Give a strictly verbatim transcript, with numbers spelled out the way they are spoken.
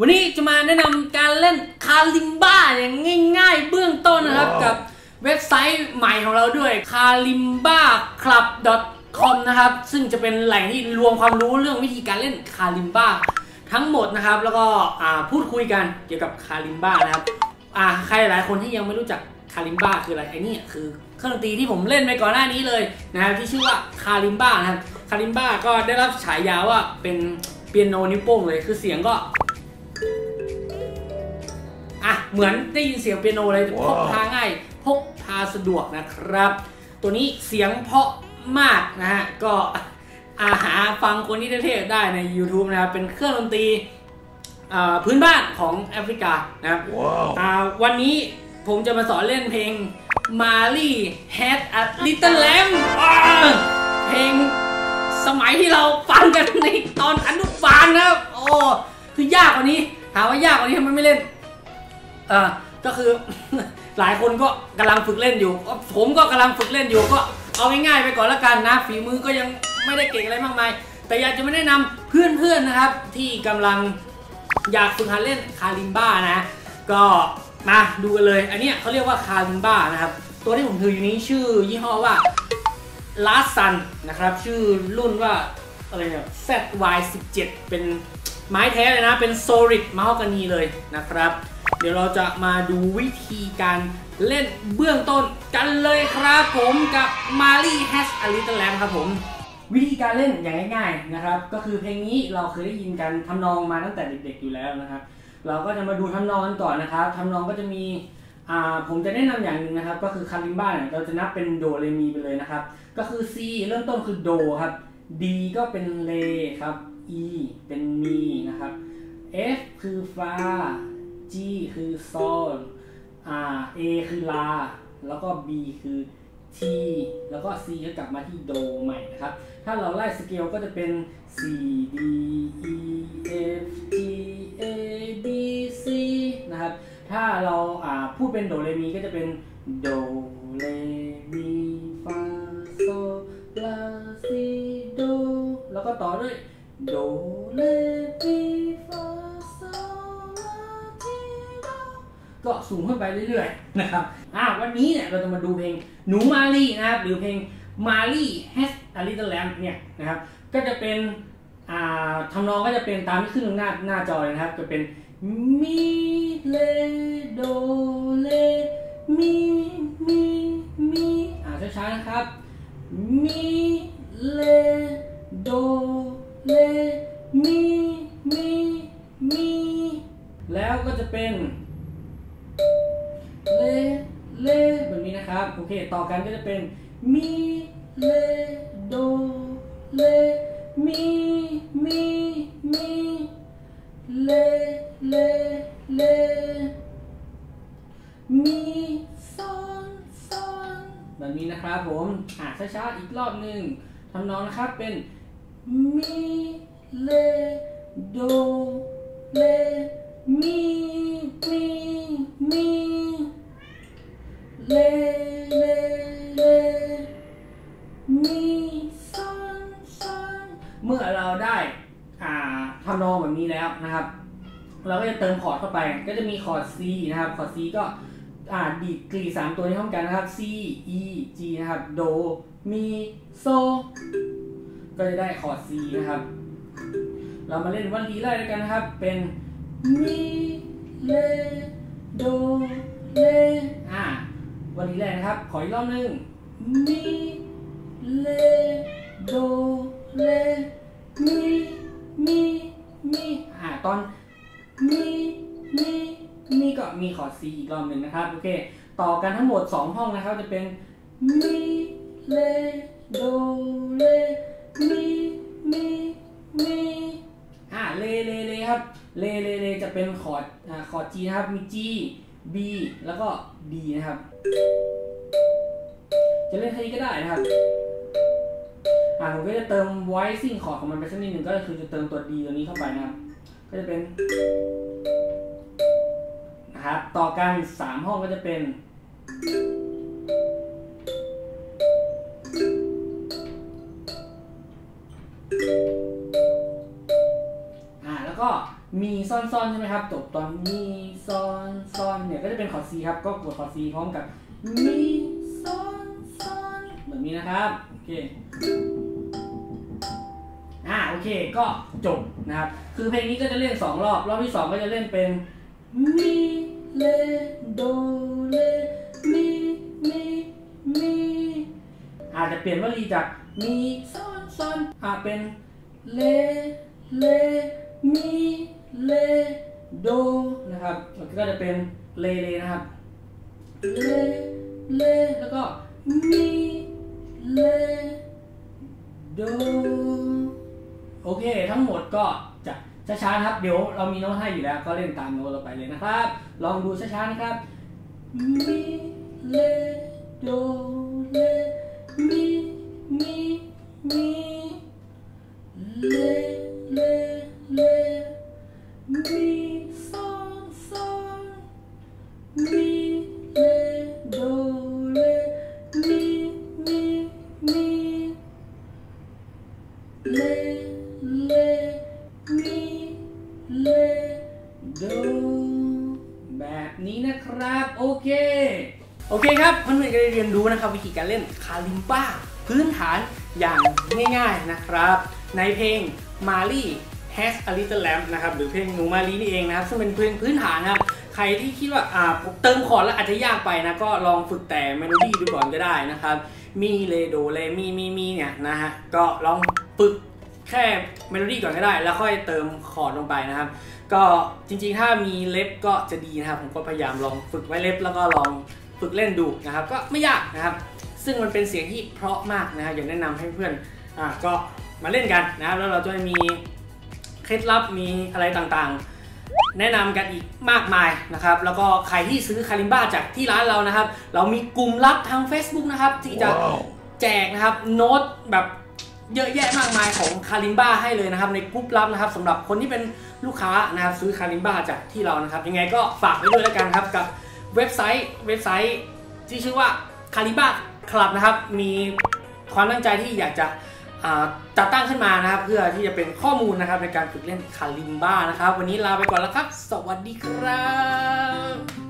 วันนี้จะมาแนะนำการเล่นคาลิมบ้าอย่างง่ายๆเบื้องต้นนะครับ wow. กับเว็บไซต์ใหม่ของเราด้วย คาลิมบ้าคลับ ดอท คอม นะครับซึ่งจะเป็นแหล่งที่รวมความรู้เรื่องวิธีการเล่นคาลิมบ้าทั้งหมดนะครับแล้วก็พูดคุยกันเกี่ยวกับคาลิมบ้านะครับใครหลายคนที่ยังไม่รู้จักคาลิมบ้าคืออะไรไอ้นี่คือเครื่องดนตรีที่ผมเล่นไปก่อนหน้านี้เลยนะครับที่ชื่อว่าคาลิมบ้านะครับคาลิมบ้าก็ได้รับฉายาว่าเป็นเปียโนนิ้วโป้งเลยคือเสียงก็อ่ะเหมือนได้ยินเสียงเปียโนเลย wow. พกพาง่ายพกพาสะดวกนะครับตัวนี้เสียงเพราะมากนะฮะก็อาหาฟังคนที่เท่ๆได้ใน ยูทูบ นะครับเป็นเครื่องดนตรีพื้นบ้านของแอฟริกานะครับ wow. วันนี้ผมจะมาสอนเล่นเพลง Mary Had a Little Lamb เพลงสมัยที่เราฟังกันในตอนอนุบาลนะครับโอ้คือยากกว่านี้ถามว่ายากกว่านี้ทำไมไม่เล่นอ่าก็คือ หลายคนก็กำลังฝึกเล่นอยู่ผมก็กำลังฝึกเล่นอยู่ก็เอาง่ายๆไปก่อนละกันนะฝีมือก็ยังไม่ได้เก่งอะไรมากมายแต่อยากจะมาแนะนำเพื่อนๆนะครับที่กำลังอยากฝึกหัดเล่นคาลิมบ้านะก็มาดูกันเลยอันนี้เขาเรียกว่าคาลิมบ้านะครับตัวที่ผมถืออยู่นี้ชื่อยี่ห้อว่าลาสันนะครับชื่อรุ่นว่าอะไรเนี่ย แซด วาย สิบเจ็ด เป็นไม้แท้เลยนะเป็นโซลิดมะฮอกกานีเลยนะครับเดี๋ยวเราจะมาดูวิธีการเล่นเบื้องต้นกันเลยครับผมกับ Mary Had a Little Lamb ครับผมวิธีการเล่นอย่างง่ายๆนะครับก็คือเพลงนี้เราเคยได้ยินกันทำนองมาตั้งแต่เด็กๆอยู่แล้วนะครับเราก็จะมาดูทำนองก่อนนะครับทำนองก็จะมีผมจะแนะนำอย่างหนึ่งนะครับก็คือคาลิมบ้าเนี่ยเราจะนับเป็นโดเรมีไปเลยนะครับก็คือ ซี เริ่มต้นคือโดครับ ดี ก็เป็นเลครับ อี เป็นมีนะครับ เอฟ คือฟา จี คือโซล เอ คือลาแล้วก็ บี คือ ที แล้วก็ ซี ก็กลับมาที่โดใหม่นะครับถ้าเราไล่สเกลก็จะเป็น C D E F G A B C นะครับถ้าเราพูดเป็นโดเรมีก็จะเป็นโดเรมีฟาโซลาซีโดแล้วก็ต่อด้วยโดเรมีฟาโซลาซีโดก็สูงขึ้นไปเรื่อยๆนะครับอ่ะวันนี้เนี่ยเราจะมาดูเพลงหนูมารีนะครับหรือเพลง Mary Had a Little Lamb เนี่ยนะครับก็จะเป็นทำนองก็จะเป็นตามที่ขึ้นหน้าหน้าจอเลยนะครับจะเป็นมีเลโดเลมีมีมีอ่าช้าๆนะครับมีเลโดเลมีมีมีแล้วก็จะเป็นเลเลแบบนี้นะครับโอเคต่อกันก็จะเป็นมีเลโดเลมีมีมีเลเลเลมีซอนซอนแบบนี้นะครับผมอ่านช้าๆอีกรอบหนึ่งทำนองนะครับเป็นมีเลโดเลมีมีมีเลเลเลมีซอนซอนเมื่อเราได้อ่าทำนองแบบนี้แล้วนะครับเราก็จะเติมคอร์ดเข้าไปก็จะมีคอร์ด C นะครับคอร์ด ซี ก็อ่าดีดกรีสามตัวนี้พร้อมกันนะครับ C E G นะครับโดมีโซก็จะได้คอร์ด C นะครับเรามาเล่นวันดีไล่ด้วยกันนะครับเป็นมีเลโดเลอ่าวันดีไล่นะครับขออีกรอบหนึ่งมีเลโดเลมีมีมีอ่าตอนมีมีมีก็มีคอร์ด C อีกรอบหนึ่งนะครับโอเคต่อกันทั้งหมดสองห้องนะครับจะเป็นมีเลโดเลมีมีมีอ่ะเลเลเลครับเลเลเลจะเป็นคอร์ดอ่าคอร์ด G นะครับมี G B แล้วก็ D นะครับจะเล่นให้ก็ได้นะครับอ่าผมก็จะเติม voicing คอร์ดของมันไปสักนิดหนึ่งก็คือจะเติมตัว D ตัวนี้เข้าไปนะครับก็จะเป็นนะครับต่อกันสามห้องก็จะเป็นอ่าแล้วก็มี มีซ่อนๆใช่ไหมครับจบตอนมีซ่อนซ่อนเนี่ยก็จะเป็นคอร์ดซีครับก็กดคอร์ดซีพร้อมกับมีซ่อนซ่อนแบบนี้นะครับโอเคอ่าโอเคก็จบนะครับคือเพลงนี้ก็จะเล่นสองรอบรอบที่สองก็จะเล่นเป็นมีเลโดเลมีมีมีอาจจะเปลี่ยนวลีจากมีซ่อนซ่อนอาจเป็นเลเลมีเลโดนะครับแล้วก็จะเป็นเลเลนะครับเลเลแล้วก็มีเลโดโอเคทั้งหมดก็จะช้าๆครับเดี๋ยวเรามีโน้ตให้อยู่แล้วก็เล่นตามโน้ตเราไปเลยนะครับลองดูช้าๆนะครับมีเลโดเลมีมีมีเลเลเลมีซ่อนซ่อนมีเลโดเลมีมีมีเลเลมีเลโดแบบนี้นะครับโอเคโอเคครับเพื่อนๆก็ได้เรียนรู้นะครับวิธีการเล่นคาลิมบ้าพื้นฐานอย่างง่ายๆนะครับในเพลง Mary Had a Little Lamb นะครับหรือเพลงหนูมารีนี่เองนะครับซึ่งเป็นเพลงพื้นฐานนะครับใครที่คิดว่าอ่าเติมคอร์ดแล้วอาจจะยากไปนะก็ลองฝึกแต่เมโลดี้ดูก่อนก็ได้นะครับมีเลโดเลมีมีมีเนี่ยนะฮะก็ลองฝึกแค่เมโลดี้ก่อนก็ได้แล้วค่อยเติมคอร์ดลงไปนะครับก็จริงๆถ้ามีเล็บก็จะดีนะครับผมก็พยายามลองฝึกไว้เล็บแล้วก็ลองฝึกเล่นดูนะครับก็ไม่ยากนะครับซึ่งมันเป็นเสียงที่เพราะมากนะครับอยากแนะนำให้เพื่อนอ่าก็มาเล่นกันนะครับแล้วเราจะมีเคล็ดลับมีอะไรต่างๆแนะนำกันอีกมากมายนะครับแล้วก็ใครที่ซื้อคาลิมบ้าจากที่ร้านเรานะครับเรามีกลุ่มลับทาง Facebook นะครับที่จะ wow. แจกนะครับโน้ตแบบเยอะแยะมากมายของคาลิมบ้าให้เลยนะครับในกลุ่มลับนะครับสำหรับคนที่เป็นลูกค้านะครับซื้อคาลิมบ้าจากที่เรานะครับยังไงก็ฝากไว้ด้วยแล้วกันครับกับเว็บไซต์เว็บไซต์ที่ชื่อว่าคาลิมบ้าคลับนะครับมีความตั้งใจที่อยากจะจัดตั้งขึ้นมานะครับเพื่อที่จะเป็นข้อมูลนะครับในการฝึกเล่นคาลิมบ้านะครับวันนี้ลาไปก่อนแล้วครับสวัสดีครับ